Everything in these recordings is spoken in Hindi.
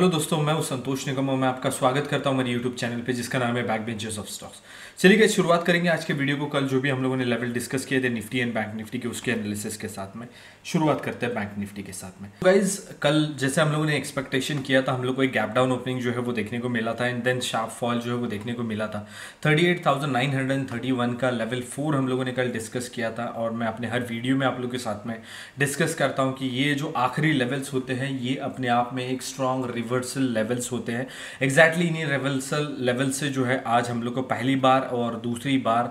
हेलो दोस्तों, मैं हूं संतोष निगम और मैं आपका स्वागत करता हूं हमारे यूट्यूब चैनल पे जिसका नाम है बैक बेंचर्स ऑफ स्टॉक्स। चलिए गाइस, शुरुआत करेंगे आज के वीडियो को। कल जो भी हम लोगों ने लेवल डिस्कस किए थे निफ्टी एंड बैंक निफ्टी के, उसके एनालिसिस के साथ में शुरुआत करते हैं बैंक निफ्टी के साथ में। गाइज, कल जैसे हम लोगों ने एक्सपेक्टेशन किया था, हम लोग को एक गैप डाउन ओपनिंग जो है वो देखने को मिला था एंड देन शार्प फॉल जो है वो देखने को मिला था। 38,931 का लेवल 4 हम लोगों ने कल डिस्कस किया था और मैं अपने हर वीडियो में आप लोग के साथ में डिस्कस करता हूँ कि ये जो आखिरी लेवल्स होते हैं ये अपने आप में एक स्ट्रॉन्ग रिवर्सल लेवल्स होते हैं। एग्जैक्टली इन्हीं रिवर्सल लेवल से जो है आज हम लोग को पहली बार और दूसरी बार,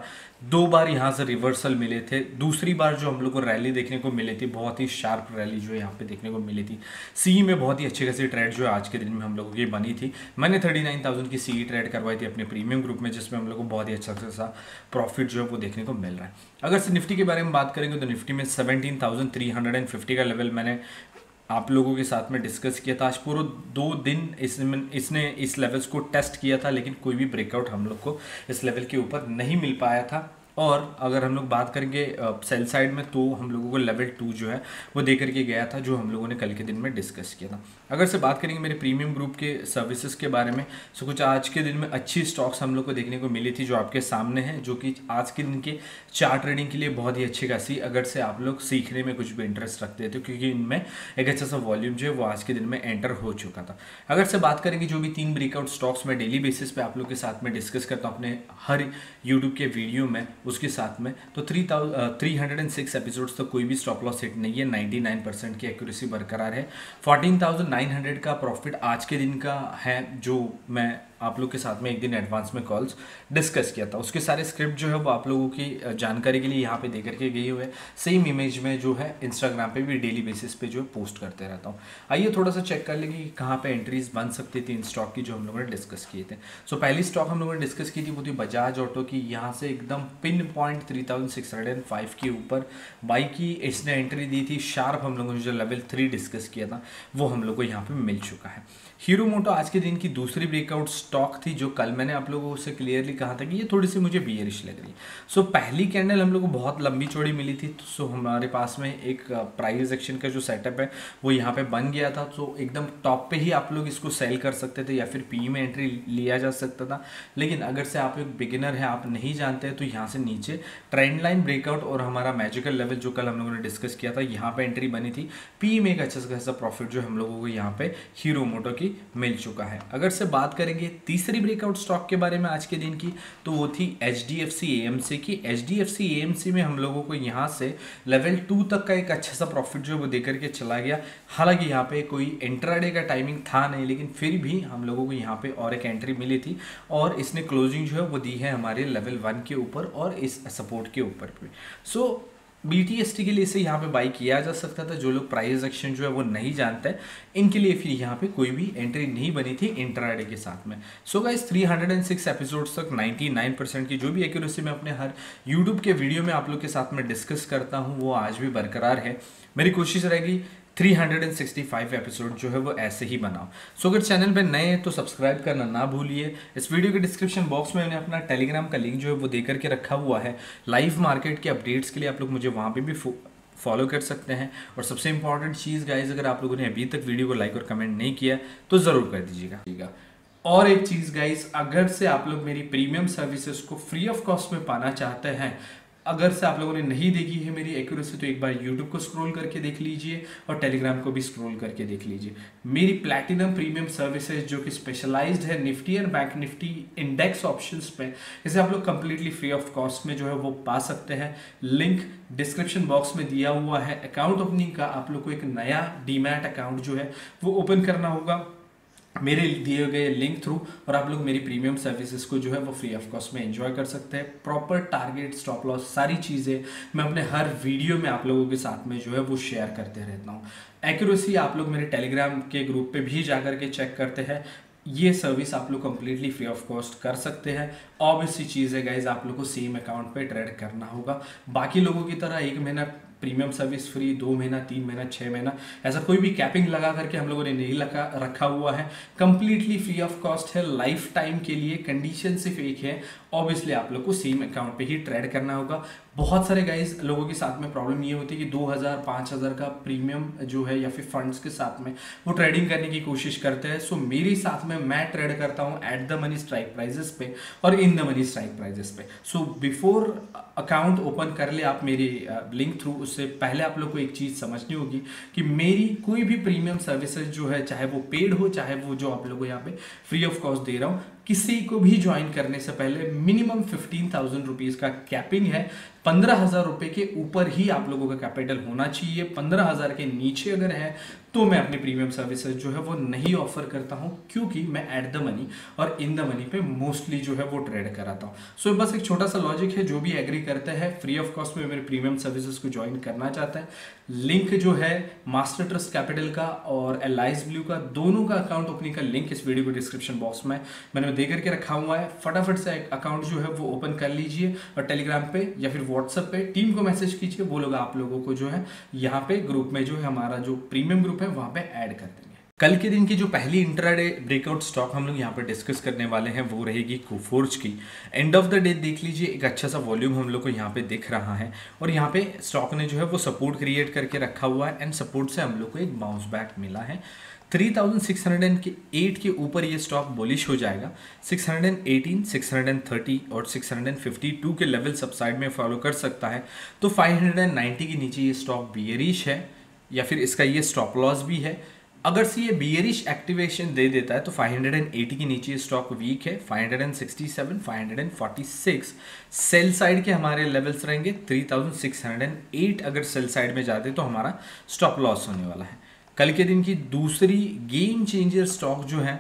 दो बार यहाँ से रिवर्सल मिले थे। दूसरी बार जो हम लोग को रैली देखने को मिली थी, बहुत ही शार्प रैली जो है यहाँ पे देखने को मिली थी। सीई में बहुत ही अच्छी खासी ट्रेड जो है आज के दिन में हम लोगों की बनी थी। मैंने 39,000 की सीई ट्रेड करवाई थी अपने प्रीमियम ग्रुप में, जिसमें हम लोग को बहुत ही अच्छा खासा प्रॉफिट जो है वो देखने को मिल रहा है। अगर निफ्टी के बारे में बात करेंगे तो निफ्टी में 17,350 का लेवल मैंने आप लोगों के साथ में डिस्कस किया था। आज पूरा 2 दिन इसने इस लेवल्स को टेस्ट किया था, लेकिन कोई भी ब्रेकआउट हम लोग को इस लेवल के ऊपर नहीं मिल पाया था। और अगर हम लोग बात करेंगे सेल साइड में तो हम लोगों को लेवल 2 जो है वो दे करके गया था, जो हम लोगों ने कल के दिन में डिस्कस किया था। अगर से बात करेंगे मेरे प्रीमियम ग्रुप के सर्विसेज के बारे में, सो कुछ आज के दिन में अच्छी स्टॉक्स हम लोग को देखने को मिली थी जो आपके सामने हैं, जो कि आज के दिन के चार्ट ट्रेडिंग के लिए बहुत ही अच्छी खासी, अगर से आप लोग सीखने में कुछ भी इंटरेस्ट रखते थे, क्योंकि इनमें एक अच्छा सा वॉल्यूम जो है वो आज के दिन में एंटर हो चुका था। अगर से बात करेंगे जो भी 3 ब्रेकआउट स्टॉक्स मैं डेली बेसिस पर आप लोग के साथ में डिस्कस करता हूँ अपने हर यूट्यूब के वीडियो में, उसके साथ में तो 3,306 एपिसोड्स तक कोई भी स्टॉप लॉस हिट नहीं है। 99% की एक्यूरेसी बरकरार है। 14,900 का प्रॉफिट आज के दिन का है, जो मैं आप लोग के साथ में एक दिन एडवांस में कॉल्स डिस्कस किया था। उसके सारे स्क्रिप्ट जो है वो आप लोगों की जानकारी के लिए यहाँ पे दे करके गई हुई है। सेम इमेज में जो है इंस्टाग्राम पे भी डेली बेसिस पे जो है पोस्ट करते रहता हूँ। आइए थोड़ा सा चेक कर लेंगे कि कहाँ पे एंट्रीज बन सकती थी इन स्टॉक की जो हम लोगों ने डिस्कस किए थे। सो पहली स्टॉक हम लोगों ने डिस्कस की थी वो थी बजाज ऑटो की। यहाँ से एकदम पिन पॉइंट 3,605 के ऊपर बाई की इसने एंट्री दी थी। शार्प हम लोगों ने जो लेवल 3 डिस्कस किया था वो हम लोग को यहाँ पर मिल चुका है। हीरो मोटो आज के दिन की दूसरी ब्रेकआउट स्टॉक थी, जो कल मैंने आप लोगों से क्लियरली कहा था कि ये थोड़ी सी मुझे बियरिश लग रही है। सो पहली कैंडल हम लोग को बहुत लंबी चौड़ी मिली थी, सो हमारे पास में एक प्राइस एक्शन का जो सेटअप है वो यहाँ पे बन गया था। तो एकदम टॉप पे ही आप लोग इसको सेल कर सकते थे या फिर पी में एंट्री लिया जा सकता था, लेकिन अगर से आप एक बिगिनर है, आप नहीं जानते, तो यहाँ से नीचे ट्रेंड लाइन ब्रेकआउट और हमारा मैजिकल लेवल जो कल हम लोगों ने डिस्कस किया था यहाँ पर एंट्री बनी थी। पी में एक अच्छा खासा प्रॉफिट जो हम लोगों को यहाँ पे हीरो मोटो की मिल चुका है। अगर से बात करेंगे तीसरी ब्रेकआउट स्टॉक के बारे में आज के दिन की, तो वो थी HDFC AMC की। HDFC AMC में हम लोगों को यहाँ से लेवल 2 तक का एक अच्छा सा प्रॉफिट जो है वो दे करके चला गया। हालांकि यहाँ पे कोई इंट्राडे का टाइमिंग था नहीं, लेकिन फिर भी हम लोगों को यहाँ पे और एक एंट्री मिली थी और इसने क्लोजिंग जो है वो दी है हमारे लेवल 1 के ऊपर और इस सपोर्ट के ऊपर भी। सो BTST के लिए इसे यहाँ पे बाई किया जा सकता था। जो लोग प्राइस एक्शन जो है वो नहीं जानते, इनके लिए फिर यहाँ पे कोई भी एंट्री नहीं बनी थी इंट्राडे के साथ में। सो गाइस, 306 एपिसोड्स तक 99% की जो भी एक्यूरेसी मैं अपने हर यूट्यूब के वीडियो में आप लोग के साथ में डिस्कस करता हूँ वो आज भी बरकरार है। मेरी कोशिश रहेगी 365 एपिसोड जो है वो ऐसे ही बनाओ। सो अगर चैनल पे नए हैं तो सब्सक्राइब करना ना भूलिए। इस वीडियो के डिस्क्रिप्शन बॉक्स में मैंने अपना टेलीग्राम का लिंक जो है वो दे करके रखा हुआ है। लाइव मार्केट के अपडेट्स के लिए आप लोग मुझे वहाँ पे भी फॉलो कर सकते हैं। और सबसे इंपॉर्टेंट चीज़ गाइज, अगर आप लोगों ने अभी तक वीडियो को लाइक और कमेंट नहीं किया तो ज़रूर कर दीजिएगा। और एक चीज़ गाइज, अगर से आप लोग मेरी प्रीमियम सर्विसेज को फ्री ऑफ कॉस्ट में पाना चाहते हैं, अगर से आप लोगों ने नहीं देखी है मेरी एक्यूरेसी, तो एक बार YouTube को स्क्रॉल करके देख लीजिए और Telegram को भी स्क्रॉल करके देख लीजिए। मेरी प्लैटिनम प्रीमियम सर्विसेज जो कि स्पेशलाइज्ड है Nifty and bank Nifty index options पे, इसे आप लोग कम्प्लीटली फ्री ऑफ कॉस्ट में जो है वो पा सकते हैं। लिंक डिस्क्रिप्शन बॉक्स में दिया हुआ है। अकाउंट ओपनिंग का आप लोग को एक नया डीमैट अकाउंट जो है वो ओपन करना होगा मेरे दिए गए लिंक थ्रू, और आप लोग मेरी प्रीमियम सर्विसेज को जो है वो फ्री ऑफ कॉस्ट में एंजॉय कर सकते हैं। प्रॉपर टारगेट, स्टॉप लॉस, सारी चीज़ें मैं अपने हर वीडियो में आप लोगों के साथ में जो है वो शेयर करते रहता हूँ। एक्यूरेसी आप लोग मेरे टेलीग्राम के ग्रुप पे भी जा करके चेक करते हैं। ये सर्विस आप लोग कम्प्लीटली फ्री ऑफ कॉस्ट कर सकते हैं। ऑब्वियस सी चीज़ है गाइज, आप लोग को सेम अकाउंट पे ट्रेड करना होगा। बाकी लोगों की तरह 1 महीना प्रीमियम सर्विस फ्री, 2 महीना, 3 महीना, 6 महीना, ऐसा कोई भी कैपिंग लगा करके हम लोगों ने नहीं लगा रखा हुआ है। कम्प्लीटली फ्री ऑफ कॉस्ट है लाइफ टाइम के लिए। कंडीशन सिर्फ एक है, ऑब्वियसली आप लोग को सेम अकाउंट पे ही ट्रेड करना होगा। बहुत सारे गाइज लोगों के साथ में प्रॉब्लम ये होती है कि 2000 5000 का प्रीमियम जो है या फिर फंड्स के साथ में वो ट्रेडिंग करने की कोशिश करते हैं। सो मेरे साथ में मैं ट्रेड करता हूँ at the money strike prices पे और in the money strike prices पे। सो बिफोर अकाउंट ओपन कर ले आप मेरी लिंक थ्रू, उससे पहले आप लोग को एक चीज़ समझनी होगी कि मेरी कोई भी प्रीमियम सर्विसेज जो है, चाहे वो पेड हो चाहे वो जो आप लोगों को यहाँ पे फ्री ऑफ कॉस्ट दे रहा हूँ, किसी को भी ज्वाइन करने से पहले मिनिमम 15,000 रुपीज़ का कैपिंग है। 15,000 रुपए के ऊपर ही आप लोगों का कैपिटल होना चाहिए। 15,000 के नीचे अगर है तो मैं अपनी प्रीमियम सर्विसेज जो है वो नहीं ऑफर करता हूं, क्योंकि मैं एट द मनी और इन द मनी पे मोस्टली जो है वो ट्रेड कराता हूं। सो बस एक छोटा सा लॉजिक है, जो भी एग्री करते हैं फ्री ऑफ कॉस्ट में मेरे प्रीमियम सर्विसेज को ज्वाइन करना चाहता है, लिंक जो है मास्टर ट्रस्ट कैपिटल का और एलाइस ब्लू का, दोनों का अकाउंट ओपनिंग का लिंक इस वीडियो के डिस्क्रिप्शन बॉक्स में मैंने दे करके रखा हुआ है। फटाफट से अकाउंट जो है वो ओपन कर लीजिए और टेलीग्राम पे या फिर व्हाट्सएप पे टीम को मैसेज कीजिए, वो लोग आप लोगों को जो है यहाँ पे ग्रुप में जो है हमारा जो प्रीमियम ग्रुप है वहाँ पे ऐड कर देंगे। कल के दिन की जो पहली इंट्राडे ब्रेकआउट स्टॉक हम लोग यहाँ पर डिस्कस करने वाले हैं वो रहेगी कुफोर्ज की। एंड ऑफ द डे देख लीजिए एक अच्छा सा वॉल्यूम हम लोग को यहाँ पे दिख रहा है और यहाँ पे स्टॉक ने जो है वो सपोर्ट क्रिएट करके रखा हुआ है एंड सपोर्ट से हम लोग को एक बाउंस बैक मिला है। 3,608 के ऊपर ये स्टॉक बुलिश हो जाएगा। 618, 630 और 652 के लेवल सबसाइड में फॉलो कर सकता है। तो 590 के नीचे ये स्टॉक बियरिश है या फिर इसका ये स्टॉप लॉस भी है। अगर से ये बियरिश एक्टिवेशन दे देता है तो 580 के नीचे स्टॉक वीक है। 567, 546 सेल साइड के हमारे लेवल्स रहेंगे। 3,608 अगर सेल साइड में जाते तो हमारा स्टॉप लॉस होने वाला है। कल के दिन की दूसरी गेम चेंजर स्टॉक जो है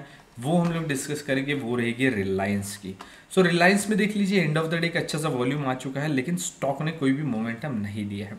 वो हम लोग डिस्कस करेंगे, वो रहेगी रिलायंस की। सो रिलायंस में देख लीजिए एंड ऑफ द डे एक अच्छा सा वॉल्यूम आ चुका है, लेकिन स्टॉक ने कोई भी मोमेंटम नहीं दिया है।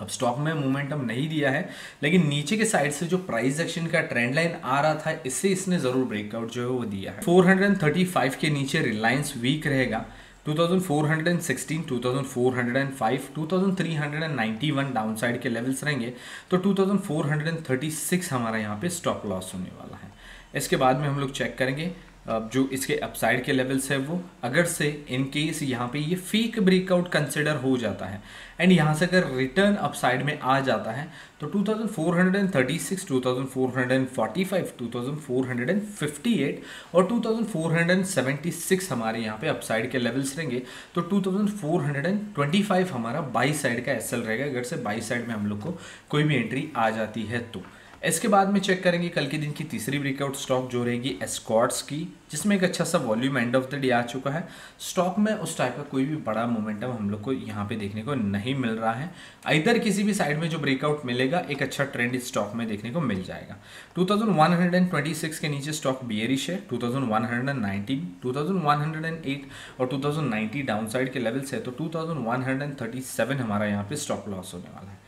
अब स्टॉक में मोमेंटम नहीं दिया है, लेकिन नीचे के साइड से जो प्राइस एक्शन का ट्रेंड लाइन आ रहा था इससे इसने ज़रूर ब्रेकआउट जो है वो दिया है। 435 के नीचे रिलायंस वीक रहेगा। 2416, 2405, 2391 डाउनसाइड के लेवल्स रहेंगे। तो 2436 हमारा यहाँ पे स्टॉप लॉस होने वाला है। इसके बाद में हम लोग चेक करेंगे जो इसके अपसाइड के लेवल्स है वो, अगर से इन केस यहाँ पे ये फेक ब्रेकआउट कंसिडर हो जाता है एंड यहाँ से अगर रिटर्न अपसाइड में आ जाता है तो 2436, 2445, 2458 और 2476 हमारे यहाँ पे अपसाइड के लेवल्स रहेंगे। तो 2425 हमारा बाई साइड का एसएल रहेगा, अगर से बाई साइड में हम लोग को कोई भी एंट्री आ जाती है तो। इसके बाद में चेक करेंगे कल के दिन की तीसरी ब्रेकआउट स्टॉक जो रहेगी एस्कॉर्ट्स की, जिसमें एक अच्छा सा volume end of the day आ चुका है। स्टॉक में उस टाइप का कोई भी बड़ा मोमेंटम हम लोग को यहाँ पे देखने को नहीं मिल रहा है। इधर किसी भी साइड में जो ब्रेकआउट मिलेगा एक अच्छा ट्रेंड इस स्टॉक में देखने को मिल जाएगा। 2126 के नीचे स्टॉक बियरिश है। 2119, 2108 और 2090 डाउनसाइड के लेवल्स है। तो 2137 हमारा यहाँ पे स्टॉप लॉस होने वाला है।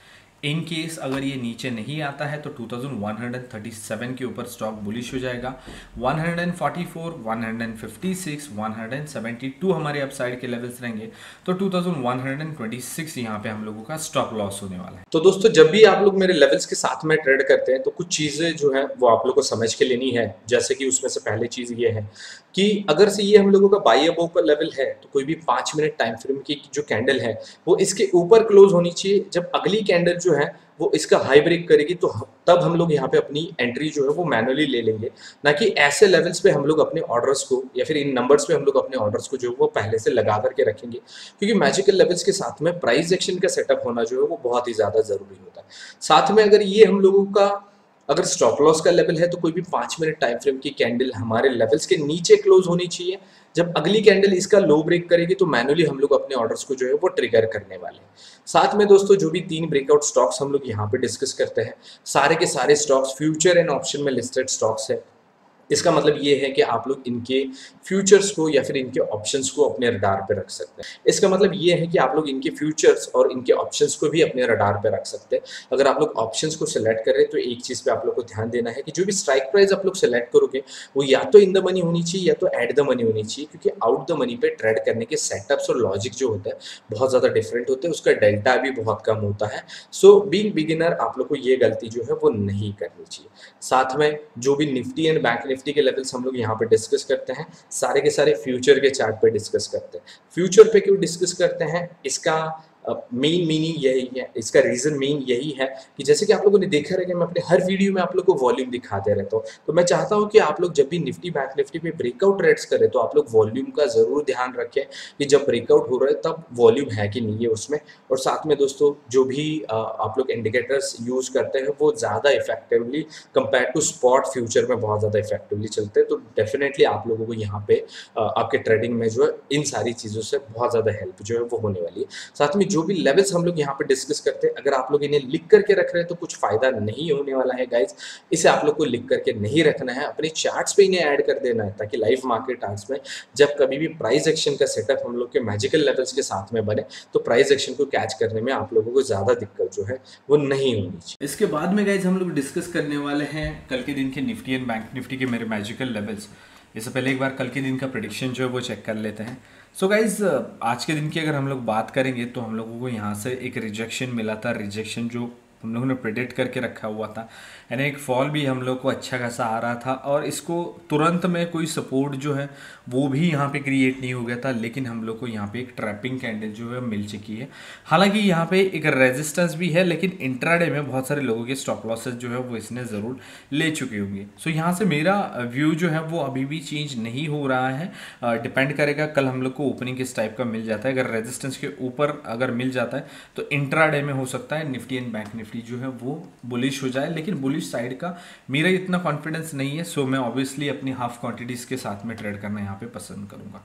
इन केस अगर ये नीचे नहीं आता है तो 2137 के ऊपर स्टॉक बुलिश हो जाएगा। 144, 156, 172 हमारे अपसाइड के लेवल्स रहेंगे। तो 2126 यहाँ पे हम लोगों का स्टॉप लॉस होने वाला है। तो दोस्तों जब भी आप लोग मेरे लेवल्स के साथ में ट्रेड करते हैं तो कुछ चीज़ें जो है वो आप लोग को समझ के लेनी है। जैसे कि उसमें से पहले चीज़ ये है कि अगर से ये हम लोगों का बाई अबव का लेवल है तो कोई भी 5 मिनट टाइम फ्रेम की जो कैंडल है वो इसके ऊपर क्लोज होनी चाहिए। जब अगली कैंडल जो है वो इसका हाई ब्रेक करेगी तो तब हम लोग यहाँ पे अपनी एंट्री जो है वो मैनुअली ले लेंगे, ना कि ऐसे लेवल्स पे हम लोग अपने ऑर्डर्स को या फिर इन नंबर्स पे हम लोग अपने ऑर्डर्स को जो है वो पहले से लगा करके रखेंगे, क्योंकि मैजिकल लेवल्स के साथ में प्राइस एक्शन का सेटअप होना जो है वो बहुत ही ज़्यादा ज़रूरी होता है। साथ में अगर ये हम लोगों का अगर स्टॉप लॉस का लेवल है तो कोई भी 5 मिनट टाइम फ्रेम की कैंडल हमारे लेवल्स के नीचे क्लोज होनी चाहिए। जब अगली कैंडल इसका लो ब्रेक करेगी तो मैनुअली हम लोग अपने ऑर्डर्स को जो है वो ट्रिगर करने वाले हैं। साथ में दोस्तों जो भी 3 ब्रेकआउट स्टॉक्स हम लोग यहाँ पे डिस्कस करते हैं, सारे के सारे स्टॉक्स फ्यूचर एंड ऑप्शन में लिस्टेड स्टॉक्स है। इसका मतलब ये है कि आप लोग इनके फ्यूचर्स को या फिर इनके ऑप्शंस को अपने रडार पे रख सकते हैं। इसका मतलब ये है कि आप लोग इनके फ्यूचर्स और इनके ऑप्शंस को भी अपने रडार पे रख सकते हैं। अगर आप लोग ऑप्शंस को सिलेक्ट कर रहे हैं तो एक चीज़ पे आप लोग को ध्यान देना है कि जो भी स्ट्राइक प्राइस आप लोग सेलेक्ट करोगे वो या तो इन द मनी होनी चाहिए या तो एट द मनी होनी चाहिए, क्योंकि आउट द मनी पर ट्रेड करने के सेटअप्स और लॉजिक जो होता है बहुत ज़्यादा डिफरेंट होते हैं, उसका डेल्टा भी बहुत कम होता है। सो बीइंग बिगिनर आप लोग को ये गलती जो है वो नहीं करनी चाहिए। साथ में जो भी निफ्टी एंड बैंक निफ्टी के लेवल्स हम लोग यहाँ पे डिस्कस करते हैं, सारे के सारे फ्यूचर के चार्ट पे डिस्कस करते हैं। फ्यूचर पे क्यों डिस्कस करते हैं, इसका मेन मीनिंग यही है, इसका रीज़न मेन यही है कि जैसे कि आप लोगों ने देखा रहेगा, मैं अपने हर वीडियो में आप लोग को वॉल्यूम दिखाते रहता हूँ। तो मैं चाहता हूँ कि आप लोग जब भी निफ्टी बैंक निफ्टी पे ब्रेकआउट रेट्स करें तो आप लोग वॉल्यूम का ज़रूर ध्यान रखें कि जब ब्रेकआउट हो रहा है तब वॉल्यूम है कि नहीं है उसमें। और साथ में दोस्तों जो भी आप लोग इंडिकेटर्स यूज़ करते हैं वो ज़्यादा effectively compare to spot future में बहुत ज़्यादा इफेक्टिवली चलते हैं। तो डेफिनेटली आप लोगों को यहाँ पे आपके ट्रेडिंग में जो है इन सारी चीज़ों से बहुत ज़्यादा हेल्प जो है वो होने वाली है। साथ में जो भी लेवल्स हम लोग यहाँ पे डिस्कस करते हैं, अगर आप लोग इन्हें लिख करके रख रहे हैं तो कुछ फायदा नहीं होने वाला है गाइज। इसे आप लोग को लिख करके नहीं रखना है, अपने चार्ट्स पे इन्हें ऐड कर देना है ताकि लाइव मार्केट चार्ट्स में जब कभी भी प्राइस एक्शन का सेटअप हम लोग के मैजिकल लेवल्स के साथ में बने तो प्राइस एक्शन को कैच करने में आप लोगों को ज़्यादा दिक्कत जो है वो नहीं होनी चाहिए। इसके बाद में गाइज हम लोग डिस्कस करने वाले हैं कल के दिन के निफ्टी एंड बैंक निफ्टी के मेरे मैजिकल लेवल्स। इससे पहले एक बार कल के दिन का प्रेडिक्शन जो है वो चेक कर लेते हैं। सो गाइज आज के दिन की अगर हम लोग बात करेंगे तो हम लोगों को यहाँ से एक रिजेक्शन मिला था, रिजेक्शन जो हम लोगों ने प्रेडिक्ट करके रखा हुआ था, यानी एक फॉल भी हम लोग को अच्छा खासा आ रहा था और इसको तुरंत में कोई सपोर्ट जो है वो भी यहाँ पे क्रिएट नहीं हो गया था, लेकिन हम लोग को यहाँ पे एक ट्रैपिंग कैंडल जो है मिल चुकी है। हालांकि यहाँ पे एक रेजिस्टेंस भी है, लेकिन इंट्राडे में बहुत सारे लोगों के स्टॉप लॉसेज जो है वो इसने ज़रूर ले चुके होंगे। सो यहाँ से मेरा व्यू जो है वो अभी भी चेंज नहीं हो रहा है, डिपेंड करेगा कल हम लोग को ओपनिंग किस टाइप का मिल जाता है। अगर रेजिस्टेंस के ऊपर अगर मिल जाता है तो इंट्राडे में हो सकता है निफ्टी एंड बैंक निफ्टी जो है वो बुलिश हो जाए, लेकिन बुलिश साइड का मेरा इतना कॉन्फिडेंस नहीं है। सो मैं ऑब्वियसली अपनी हाफ क्वांटिटीज के साथ में ट्रेड करना यहाँ पे पसंद करूँगा।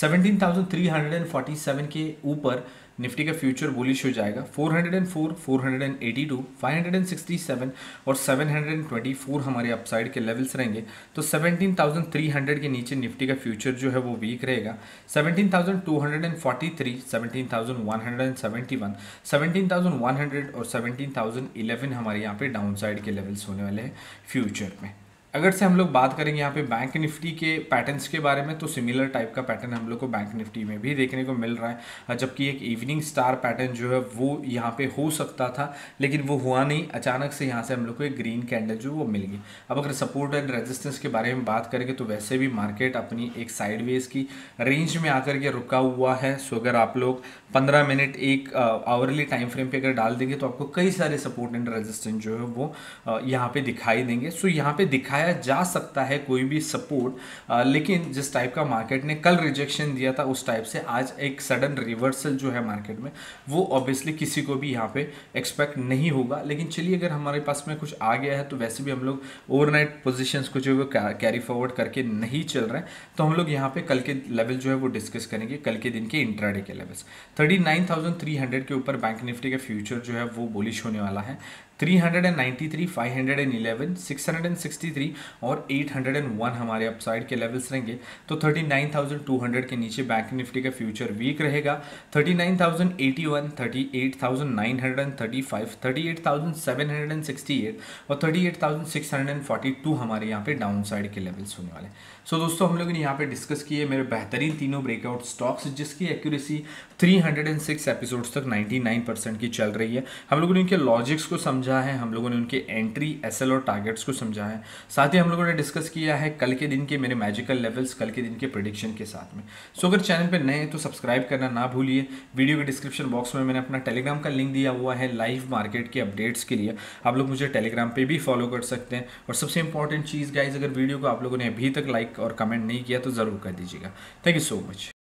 17,347 के ऊपर निफ्टी का फ्यूचर बुलिश हो जाएगा। 404, 482, 567 और 724 हमारे अपसाइड के लेवल्स रहेंगे। तो 17,300 के नीचे निफ्टी का फ्यूचर जो है वो वीक रहेगा। 17,243, 17,171, 17,100 और 17,011 हमारे यहाँ पे डाउन साइड के लेवल्स होने वाले हैं फ्यूचर में। अगर से हम लोग बात करेंगे यहाँ पे बैंक निफ्टी के पैटर्न्स के बारे में तो सिमिलर टाइप का पैटर्न हम लोग को बैंक निफ्टी में भी देखने को मिल रहा है, जबकि एक इवनिंग स्टार पैटर्न जो है वो यहाँ पे हो सकता था लेकिन वो हुआ नहीं। अचानक से यहाँ से हम लोग को एक ग्रीन कैंडल जो वो मिल गई। अब अगर सपोर्ट एंड रेजिस्टेंस के बारे में बात करेंगे तो वैसे भी मार्केट अपनी एक साइडवेज की रेंज में आकर के रुका हुआ है। सो अगर आप लोग 15 मिनट एक आवरली टाइम फ्रेम पर अगर डाल देंगे तो आपको कई सारे सपोर्ट एंड रेजिस्टेंस जो है वो यहाँ पर दिखाई देंगे। सो यहाँ पर दिखाया जा सकता है कोई भी सपोर्ट, लेकिन जिस टाइप का मार्केट ने कल रिजेक्शन दिया था उस टाइप से आज एक सडन रिवर्सल जो है मार्केट में वो ऑब्वियसली किसी को भी यहाँ पे एक्सपेक्ट नहीं होगा। लेकिन चलिए अगर हमारे पास में कुछ आ गया है तो वैसे भी हम लोग ओवरनाइट पोजीशंस को जो है कैरी फॉरवर्ड करके नहीं चल रहे हैं, तो हम लोग यहाँ पे कल के लेवल जो है वो डिस्कस करेंगे। कल के दिन के इंट्राडे के लेवल्स 39,300 के ऊपर बैंक निफ्टी का फ्यूचर जो है वो बुलिश होने वाला है। 393, 511, 663 और 801 हमारे अपसाइड के लेवल्स रहेंगे। तो 39,200 के नीचे बैंक निफ्टी का फ्यूचर वीक रहेगा। 39,081, 38,935, 38,768 और 38,642 हमारे यहाँ पे डाउन साइड के लेवल्स होने वाले हैं। सो दोस्तों हम लोगों ने यहाँ पे डिस्कस किए मेरे बेहतरीन तीनों ब्रेकआउट स्टॉक्स जिसकी एक्यूरेसी 306 एपिसोड्स तक 99% की चल रही है। हम लोगों ने इनके लॉजिक्स को समझा है, हम लोगों ने उनके एंट्री, एसएल और टारगेट्स को समझा है। साथ ही हम लोगों ने डिस्कस किया है कल के दिन के मेरे मैजिकल लेवल्स कल के दिन के प्रेडिक्शन के साथ में। सो अगर चैनल पर नए हैं तो सब्सक्राइब करना ना भूलिए। वीडियो के डिस्क्रिप्शन बॉक्स में मैंने अपना टेलीग्राम का लिंक दिया हुआ है लाइव मार्केट के अपडेट्स के लिए। आप लोग मुझे टेलीग्राम पर भी फॉलो कर सकते हैं। और सबसे इंपॉर्टेंट चीज़ गाइज, अगर वीडियो को आप लोगों ने अभी तक लाइक और कमेंट नहीं किया तो ज़रूर कर दीजिएगा। Thank you so much.